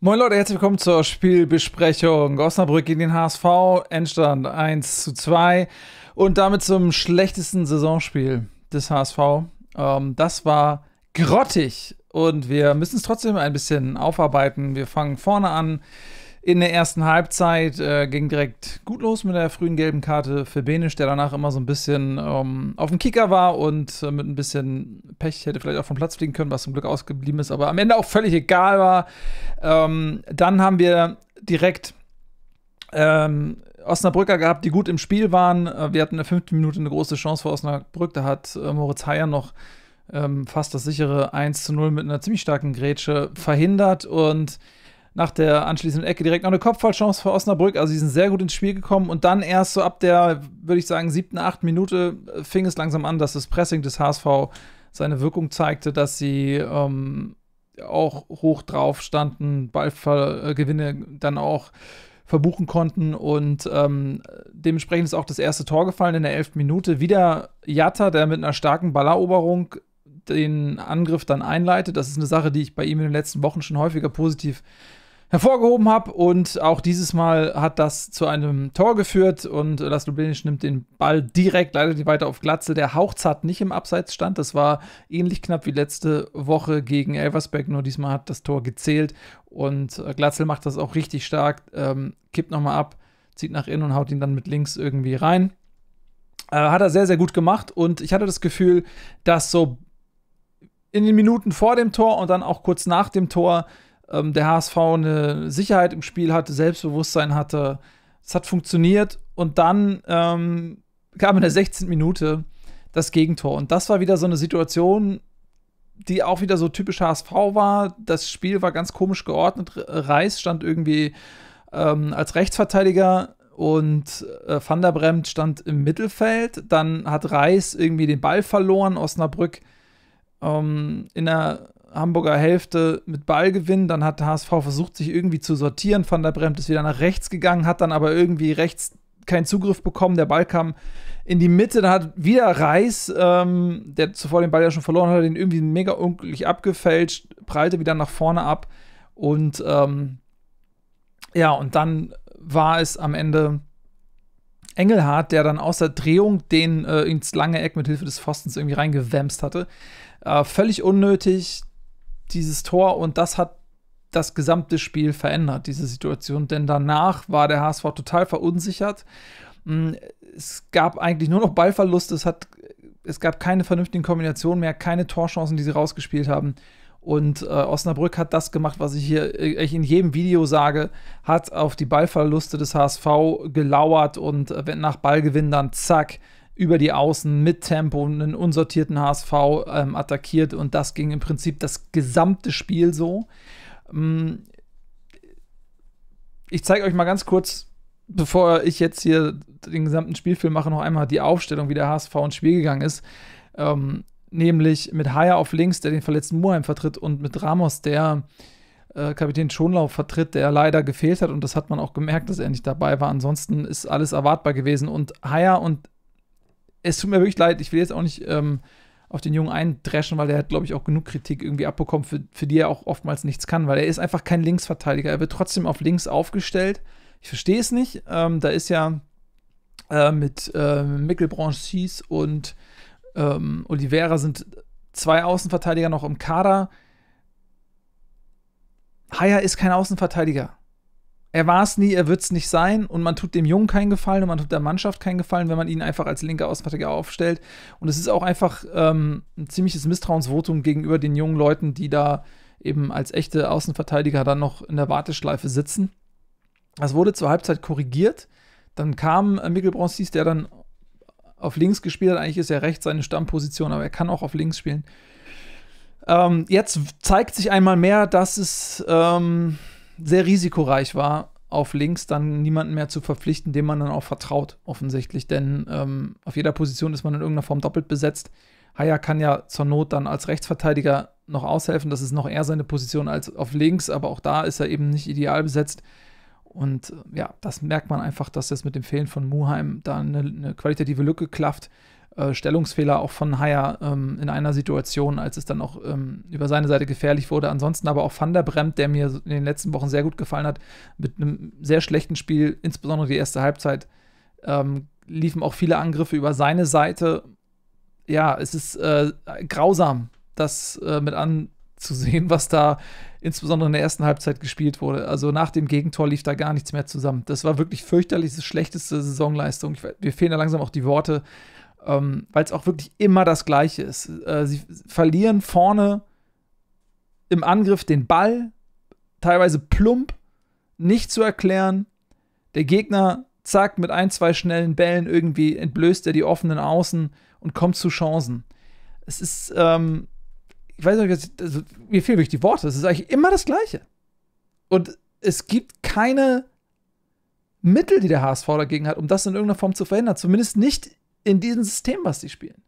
Moin Leute, herzlich willkommen zur Spielbesprechung. Osnabrück gegen den HSV, Endstand 1:2 und damit zum schlechtesten Saisonspiel des HSV. Das war grottig und wir müssen es trotzdem ein bisschen aufarbeiten. Wir fangen vorne an in der ersten Halbzeit, ging direkt gut los mit der frühen gelben Karte für Benisch, der danach immer so ein bisschen auf dem Kicker war und mit ein bisschen Pech hätte vielleicht auch vom Platz fliegen können, was zum Glück ausgeblieben ist, aber am Ende auch völlig egal war. Dann haben wir direkt Osnabrücker gehabt, die gut im Spiel waren. Wir hatten in der 5. Minute eine große Chance für Osnabrück, da hat Moritz Heyer noch fast das sichere 1:0 mit einer ziemlich starken Grätsche verhindert und nach der anschließenden Ecke direkt noch eine Kopfballchance für Osnabrück. Also die sind sehr gut ins Spiel gekommen. Und dann erst so ab der, würde ich sagen, 7., 8. Minute fing es langsam an, dass das Pressing des HSV seine Wirkung zeigte, dass sie auch hoch drauf standen, Ballgewinne dann auch verbuchen konnten. Und dementsprechend ist auch das erste Tor gefallen in der 11. Minute. Wieder Yata, der mit einer starken Balleroberung den Angriff dann einleitet. Das ist eine Sache, die ich bei ihm in den letzten Wochen schon häufiger positiv hervorgehoben habe und auch dieses Mal hat das zu einem Tor geführt und Laszlo Blinisch nimmt den Ball direkt, leitet ihn weiter auf Glatzel, der hauchzart nicht im Abseits stand, das war ähnlich knapp wie letzte Woche gegen Elversberg, nur diesmal hat das Tor gezählt und Glatzel macht das auch richtig stark, kippt nochmal ab, zieht nach innen und haut ihn dann mit links irgendwie rein. Hat er sehr, sehr gut gemacht und ich hatte das Gefühl, dass so in den Minuten vor dem Tor und dann auch kurz nach dem Tor der HSV eine Sicherheit im Spiel hatte, Selbstbewusstsein hatte. Es hat funktioniert. Und dann kam in der 16. Minute das Gegentor. Und das war wieder so eine Situation, die auch wieder so typisch HSV war. Das Spiel war ganz komisch geordnet. Reis stand irgendwie als Rechtsverteidiger und Van der Bremen stand im Mittelfeld. Dann hat Reis irgendwie den Ball verloren. Osnabrück in der Hamburger Hälfte mit Ballgewinn, dann hat der HSV versucht, sich irgendwie zu sortieren. Van der Bremen ist wieder nach rechts gegangen, hat dann aber irgendwie rechts keinen Zugriff bekommen. Der Ball kam in die Mitte, dann hat wieder Reis, der zuvor den Ball ja schon verloren hat, den irgendwie mega unglücklich abgefälscht, prallte wieder nach vorne ab und ja, und dann war es am Ende Engelhardt, der dann aus der Drehung den ins lange Eck mit Hilfe des Pfostens irgendwie reingewämst hatte. Völlig unnötig, dieses Tor, und das hat das gesamte Spiel verändert, diese Situation, denn danach war der HSV total verunsichert. Es gab eigentlich nur noch Ballverluste, es gab keine vernünftigen Kombinationen mehr, keine Torchancen, die sie rausgespielt haben. Und Osnabrück hat das gemacht, was ich hier in jedem Video sage, hat auf die Ballverluste des HSV gelauert und nach Ballgewinn dann zack, über die Außen mit Tempo einen unsortierten HSV attackiert und das ging im Prinzip das gesamte Spiel so. Ich zeige euch mal ganz kurz, bevor ich jetzt hier den gesamten Spielfilm mache, noch einmal die Aufstellung, wie der HSV ins Spiel gegangen ist. Nämlich mit Haya auf links, der den verletzten Muheim vertritt, und mit Ramos, der Kapitän Schonlau vertritt, der leider gefehlt hat. Und das hat man auch gemerkt, dass er nicht dabei war. Ansonsten ist alles erwartbar gewesen. Und Haya, und es tut mir wirklich leid, ich will jetzt auch nicht auf den Jungen eindreschen, weil der hat, glaube ich, auch genug Kritik irgendwie abbekommen, für die er auch oftmals nichts kann, weil er ist einfach kein Linksverteidiger. Er wird trotzdem auf links aufgestellt. Ich verstehe es nicht. Da ist ja mit Mikkel Brancis und Oliveira sind 2 Außenverteidiger noch im Kader. Haya ist kein Außenverteidiger. Er war es nie, er wird es nicht sein und man tut dem Jungen keinen Gefallen und man tut der Mannschaft keinen Gefallen, wenn man ihn einfach als linker Außenverteidiger aufstellt. Und es ist auch einfach ein ziemliches Misstrauensvotum gegenüber den jungen Leuten, die da eben als echte Außenverteidiger dann noch in der Warteschleife sitzen. Das wurde zur Halbzeit korrigiert. Dann kam Michel Bronzies, der dann auf links gespielt hat. Eigentlich ist er rechts seine Stammposition, aber er kann auch auf links spielen. Jetzt zeigt sich einmal mehr, dass es sehr risikoreich war, auf links dann niemanden mehr zu verpflichten, dem man dann auch vertraut, offensichtlich. Denn auf jeder Position ist man in irgendeiner Form doppelt besetzt. Haya kann ja zur Not dann als Rechtsverteidiger noch aushelfen. Das ist noch eher seine Position als auf links, aber auch da ist er eben nicht ideal besetzt. Und ja, das merkt man einfach, dass das mit dem Fehlen von Muheim da eine qualitative Lücke klafft, Stellungsfehler auch von Haya in einer Situation, als es dann auch über seine Seite gefährlich wurde. Ansonsten aber auch Van der Bremen, der mir in den letzten Wochen sehr gut gefallen hat, mit einem sehr schlechten Spiel, insbesondere die erste Halbzeit, liefen auch viele Angriffe über seine Seite. Ja, es ist grausam, das mit anzusehen, was da insbesondere in der ersten Halbzeit gespielt wurde. Also nach dem Gegentor lief da gar nichts mehr zusammen. Das war wirklich fürchterlich, das schlechteste Saisonleistung. Mir fehlen da langsam auch die Worte. Weil es auch wirklich immer das Gleiche ist. Sie verlieren vorne im Angriff den Ball, teilweise plump, nicht zu erklären. Der Gegner, zack, mit ein, zwei schnellen Bällen irgendwie entblößt er die offenen Außen und kommt zu Chancen. Es ist, ich weiß nicht, also, mir fehlen wirklich die Worte. Es ist eigentlich immer das Gleiche. Und es gibt keine Mittel, die der HSV dagegen hat, um das in irgendeiner Form zu verhindern. Zumindest nicht in diesem System, was die spielen.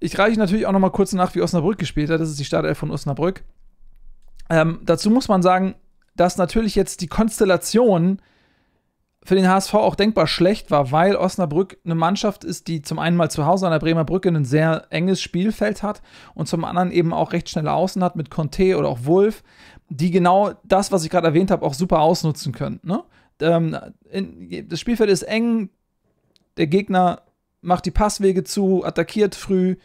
Ich reiche natürlich auch noch mal kurz nach, wie Osnabrück gespielt hat. Das ist die Startelf von Osnabrück. Dazu muss man sagen, dass natürlich jetzt die Konstellation für den HSV auch denkbar schlecht war, weil Osnabrück eine Mannschaft ist, die zum einen mal zu Hause an der Bremer Brücke ein sehr enges Spielfeld hat und zum anderen eben auch recht schnelle Außen hat mit Conté oder auch Wolf, die genau das, was ich gerade erwähnt habe, auch super ausnutzen können. Ne? Das Spielfeld ist eng, der Gegner macht die Passwege zu, attackiert früh.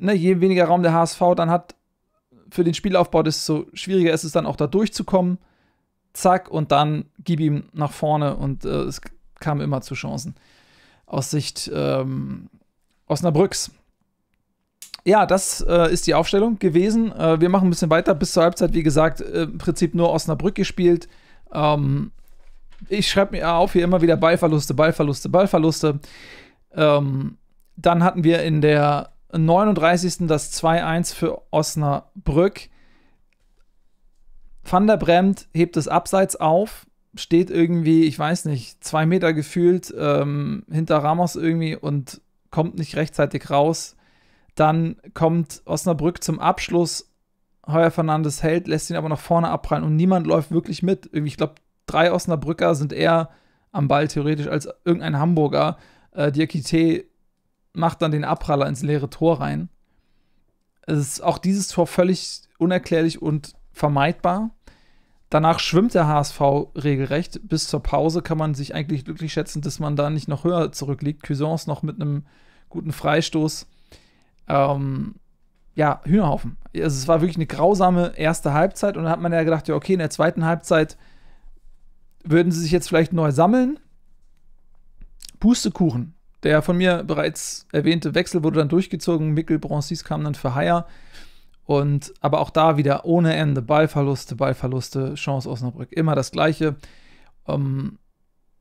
Ne, je weniger Raum der HSV dann hat für den Spielaufbau, desto schwieriger ist es dann auch da durchzukommen. Zack, und dann gib ihm nach vorne und es kam immer zu Chancen aus Sicht Osnabrücks. Ja, das ist die Aufstellung gewesen. Wir machen ein bisschen weiter bis zur Halbzeit. Wie gesagt, im Prinzip nur Osnabrück gespielt. Ich schreibe mir auf, hier immer wieder Ballverluste, Ballverluste, Ballverluste. Dann hatten wir in der 39. das 2-1 für Osnabrück. Van der Bremen hebt es abseits auf, steht irgendwie, ich weiß nicht, 2 Meter gefühlt hinter Ramos irgendwie und kommt nicht rechtzeitig raus. Dann kommt Osnabrück zum Abschluss. Heuer Fernandes hält, lässt ihn aber nach vorne abprallen und niemand läuft wirklich mit. Irgendwie, ich glaube, 3 Osnabrücker sind eher am Ball theoretisch als irgendein Hamburger. Diakité macht dann den Abpraller ins leere Tor rein. Es ist auch dieses Tor völlig unerklärlich und vermeidbar. Danach schwimmt der HSV regelrecht. Bis zur Pause kann man sich eigentlich glücklich schätzen, dass man da nicht noch höher zurückliegt. Kyseons noch mit einem guten Freistoß. Ja, Hühnerhaufen. Also es war wirklich eine grausame erste Halbzeit und dann hat man ja gedacht, ja okay, in der zweiten Halbzeit würden sie sich jetzt vielleicht neu sammeln. Pustekuchen. Der von mir bereits erwähnte Wechsel wurde dann durchgezogen. Mikkel Brancis kam dann für Haya. Und aber auch da wieder ohne Ende. Ballverluste, Ballverluste, Chance Osnabrück. Immer das Gleiche.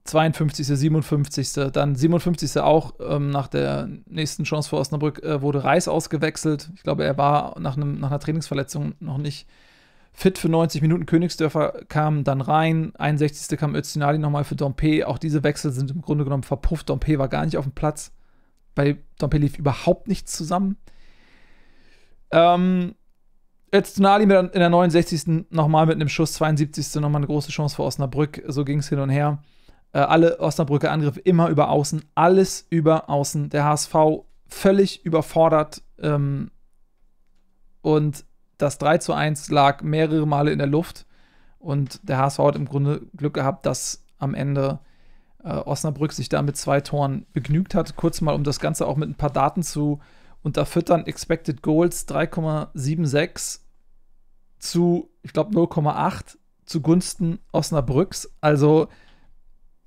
52., 57., dann 57. auch nach der nächsten Chance für Osnabrück wurde Reis ausgewechselt. Ich glaube, er war nach einer Trainingsverletzung noch nicht fit für 90 Minuten. Königsdörfer kam dann rein. 61. kam Öztinadi nochmal für Dompe. Auch diese Wechsel sind im Grunde genommen verpufft. Dompe war gar nicht auf dem Platz. Bei Dompe lief überhaupt nichts zusammen. Öztinadi in der 69. nochmal mit einem Schuss, 72. nochmal eine große Chance für Osnabrück. So ging es hin und her. Alle Osnabrücker Angriffe immer über Außen. Alles über Außen. Der HSV völlig überfordert. Und das 3:1 lag mehrere Male in der Luft und der HSV hat im Grunde Glück gehabt, dass am Ende Osnabrück sich da mit 2 Toren begnügt hat. Kurz mal, um das Ganze auch mit ein paar Daten zu unterfüttern. Expected Goals 3,76 zu, ich glaube, 0,8 zugunsten Osnabrücks. Also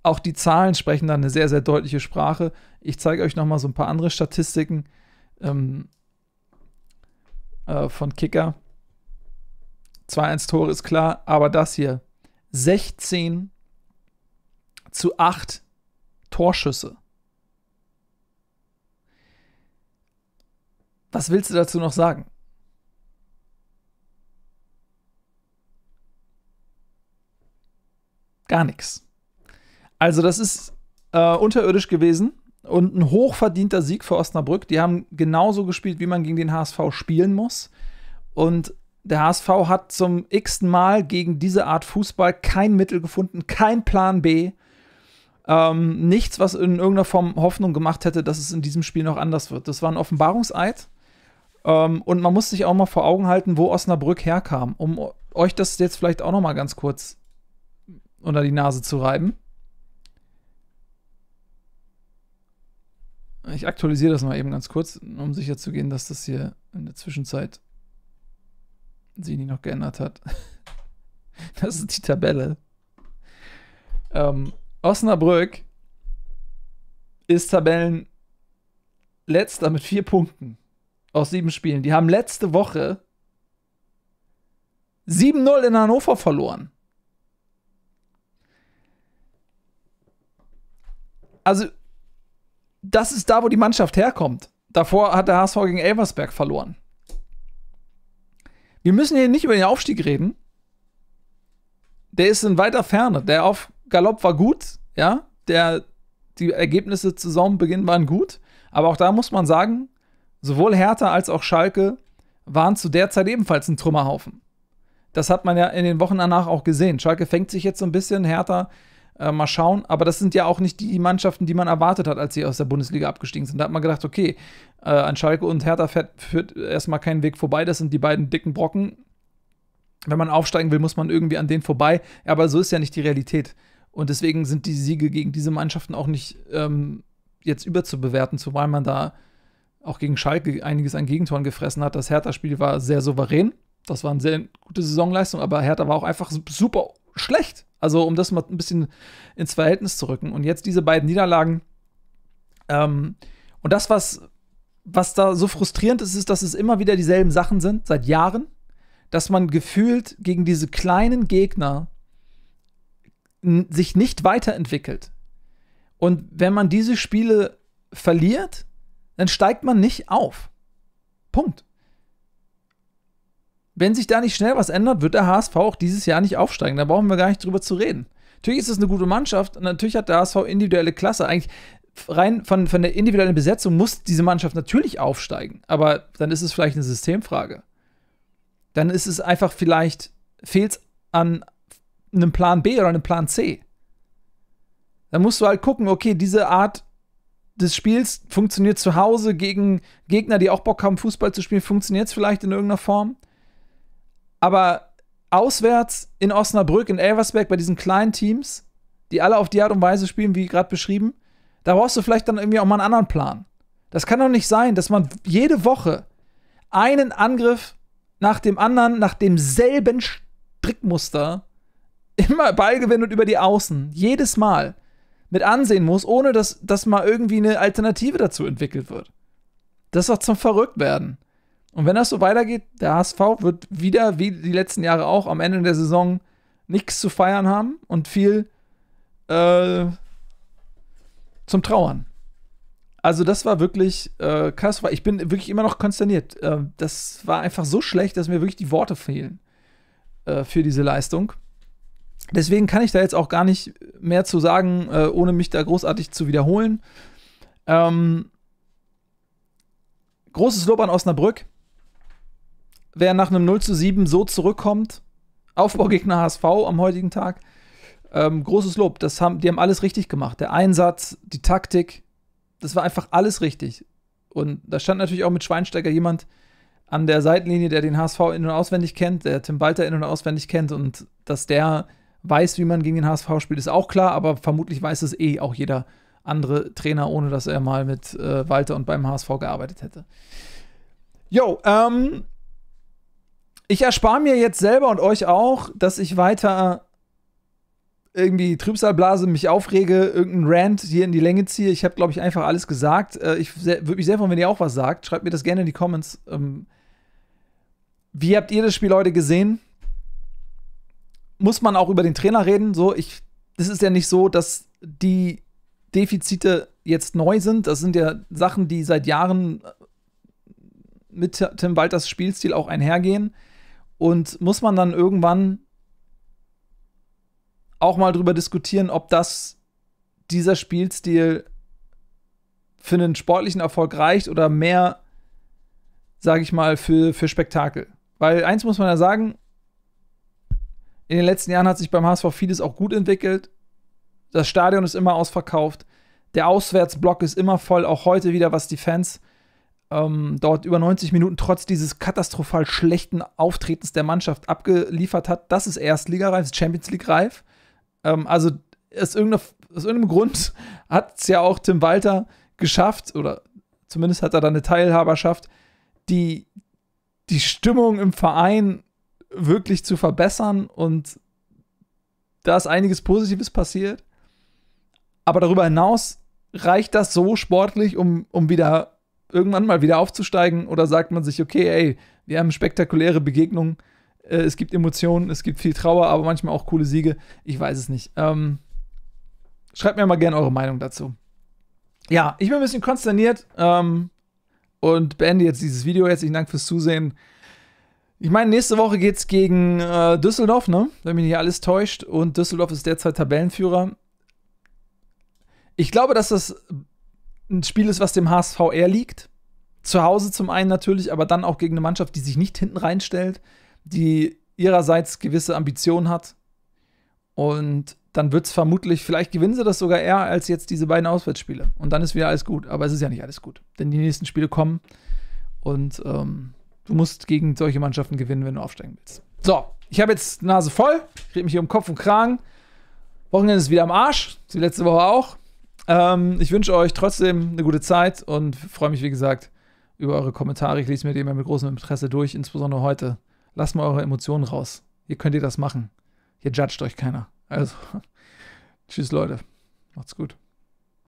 auch die Zahlen sprechen da eine sehr, sehr deutliche Sprache. Ich zeige euch noch mal so ein paar andere Statistiken von Kicker. 2:1 Tore ist klar, aber das hier, 16:8 Torschüsse. Was willst du dazu noch sagen? Gar nichts. Also das ist unterirdisch gewesen und ein hochverdienter Sieg für Osnabrück. Die haben genauso gespielt, wie man gegen den HSV spielen muss. Und der HSV hat zum x-ten Mal gegen diese Art Fußball kein Mittel gefunden, kein Plan B. nichts, was in irgendeiner Form Hoffnung gemacht hätte, dass es in diesem Spiel noch anders wird. Das war ein Offenbarungseid. Und man muss sich auch mal vor Augen halten, wo Osnabrück herkam. Um euch das jetzt vielleicht auch noch mal ganz kurz unter die Nase zu reiben. Ich aktualisiere das mal eben ganz kurz, um sicher zu gehen, dass das hier in der Zwischenzeit sich nicht noch geändert hat. Das ist die Tabelle. Osnabrück ist Tabellenletzter mit 4 Punkten aus 7 Spielen. Die haben letzte Woche 7-0 in Hannover verloren. Also, das ist da, wo die Mannschaft herkommt. Davor hat der HSV gegen Elversberg verloren. Wir müssen hier nicht über den Aufstieg reden. Der ist in weiter Ferne. Der auf Galopp war gut, ja. Die Ergebnisse zu Saisonbeginn waren gut. Aber auch da muss man sagen, sowohl Hertha als auch Schalke waren zu der Zeit ebenfalls ein Trümmerhaufen. Das hat man ja in den Wochen danach auch gesehen. Schalke fängt sich jetzt so ein bisschen, Hertha mal schauen, aber das sind ja auch nicht die Mannschaften, die man erwartet hat, als sie aus der Bundesliga abgestiegen sind. Da hat man gedacht, okay, an Schalke und Hertha führt erstmal keinen Weg vorbei, das sind die beiden dicken Brocken. Wenn man aufsteigen will, muss man irgendwie an denen vorbei, aber so ist ja nicht die Realität. Und deswegen sind die Siege gegen diese Mannschaften auch nicht jetzt überzubewerten, zumal man da auch gegen Schalke einiges an Gegentoren gefressen hat. Das Hertha-Spiel war sehr souverän, das war eine sehr gute Saisonleistung, aber Hertha war auch einfach super schlecht. Also, um das mal ein bisschen ins Verhältnis zu rücken. Und jetzt diese beiden Niederlagen. Und das, was da so frustrierend ist, ist, dass es immer wieder dieselben Sachen sind, seit Jahren. Dass man gefühlt gegen diese kleinen Gegner sich nicht weiterentwickelt. Und wenn man diese Spiele verliert, dann steigt man nicht auf. Punkt. Wenn sich da nicht schnell was ändert, wird der HSV auch dieses Jahr nicht aufsteigen. Da brauchen wir gar nicht drüber zu reden. Natürlich ist es eine gute Mannschaft und natürlich hat der HSV individuelle Klasse. Eigentlich rein von der individuellen Besetzung muss diese Mannschaft natürlich aufsteigen. Aber dann ist es vielleicht eine Systemfrage. Dann ist es einfach vielleicht, fehlt es an einem Plan B oder einem Plan C. Dann musst du halt gucken, okay, diese Art des Spiels funktioniert zu Hause gegen Gegner, die auch Bock haben, Fußball zu spielen, funktioniert es vielleicht in irgendeiner Form. Aber auswärts in Osnabrück, in Elversberg, bei diesen kleinen Teams, die alle auf die Art und Weise spielen, wie gerade beschrieben, da brauchst du vielleicht dann irgendwie auch mal einen anderen Plan. Das kann doch nicht sein, dass man jede Woche einen Angriff nach dem anderen, nach demselben Strickmuster, immer Ballgewinn und über die Außen, jedes Mal mit ansehen muss, ohne dass mal irgendwie eine Alternative dazu entwickelt wird. Das ist doch zum Verrücktwerden. Und wenn das so weitergeht, der HSV wird wieder, wie die letzten Jahre auch, am Ende der Saison nichts zu feiern haben und viel zum Trauern. Also das war wirklich krass. Ich bin wirklich immer noch konsterniert. Das war einfach so schlecht, dass mir wirklich die Worte fehlen für diese Leistung. Deswegen kann ich da jetzt auch gar nicht mehr zu sagen, ohne mich da großartig zu wiederholen. Großes Lob an Osnabrück. Wer nach einem 0:7 so zurückkommt, Aufbaugegner HSV am heutigen Tag, großes Lob, die haben alles richtig gemacht. Der Einsatz, die Taktik, das war einfach alles richtig. Und da stand natürlich auch mit Schweinsteiger jemand an der Seitenlinie, der den HSV in- und auswendig kennt, der Tim Walter in- und auswendig kennt. Und dass der weiß, wie man gegen den HSV spielt, ist auch klar, aber vermutlich weiß es eh auch jeder andere Trainer, ohne dass er mal mit Walter und beim HSV gearbeitet hätte. Jo, ich erspare mir jetzt selber und euch auch, dass ich weiter irgendwie Trübsalblase, mich aufrege, irgendeinen Rant hier in die Länge ziehe. Ich habe, glaube ich, einfach alles gesagt. Ich würde mich sehr freuen, wenn ihr auch was sagt. Schreibt mir das gerne in die Comments. Wie habt ihr das Spiel heute gesehen? Muss man auch über den Trainer reden? So, das ist ja nicht so, dass die Defizite jetzt neu sind. Das sind ja Sachen, die seit Jahren mit Tim Walters Spielstil auch einhergehen. Und muss man dann irgendwann auch mal drüber diskutieren, ob dieser Spielstil für einen sportlichen Erfolg reicht oder mehr, sage ich mal, für Spektakel. Weil eins muss man ja sagen, in den letzten Jahren hat sich beim HSV vieles auch gut entwickelt. Das Stadion ist immer ausverkauft. Der Auswärtsblock ist immer voll, auch heute wieder, was die Fans dort über 90 Minuten trotz dieses katastrophal schlechten Auftretens der Mannschaft abgeliefert hat. Das ist Erstligareif, ist Champions League reif. Also aus irgendeinem Grund hat es ja auch Tim Walter geschafft, oder zumindest hat er da eine Teilhaberschaft, die Stimmung im Verein wirklich zu verbessern, und da ist einiges Positives passiert. Aber darüber hinaus reicht das so sportlich, um wieder irgendwann mal wieder aufzusteigen, oder sagt man sich, okay, ey, wir haben spektakuläre Begegnungen, es gibt Emotionen, es gibt viel Trauer, aber manchmal auch coole Siege, ich weiß es nicht. Schreibt mir mal gerne eure Meinung dazu. Ja, ich bin ein bisschen konsterniert und beende jetzt dieses Video. Herzlichen Dank fürs Zusehen. Ich meine, nächste Woche geht es gegen Düsseldorf, ne? Wenn mich nicht alles täuscht, und Düsseldorf ist derzeit Tabellenführer. Ich glaube, dass das ein Spiel ist, was dem HSV eher liegt. Zu Hause zum einen natürlich, aber dann auch gegen eine Mannschaft, die sich nicht hinten reinstellt, die ihrerseits gewisse Ambitionen hat. Und dann wird es vermutlich, vielleicht gewinnen sie das sogar eher als jetzt diese beiden Auswärtsspiele. Und dann ist wieder alles gut. Aber es ist ja nicht alles gut, denn die nächsten Spiele kommen. Und du musst gegen solche Mannschaften gewinnen, wenn du aufsteigen willst. So, ich habe jetzt Nase voll. Ich rede mich hier um Kopf und Kragen. Wochenende ist wieder am Arsch. Die letzte Woche auch. Ich wünsche euch trotzdem eine gute Zeit und freue mich, wie gesagt, über eure Kommentare. Ich lese mir die immer mit großem Interesse durch, insbesondere heute. Lasst mal eure Emotionen raus. Hier könnt ihr das machen. Hier judgt euch keiner. Also, tschüss Leute. Macht's gut.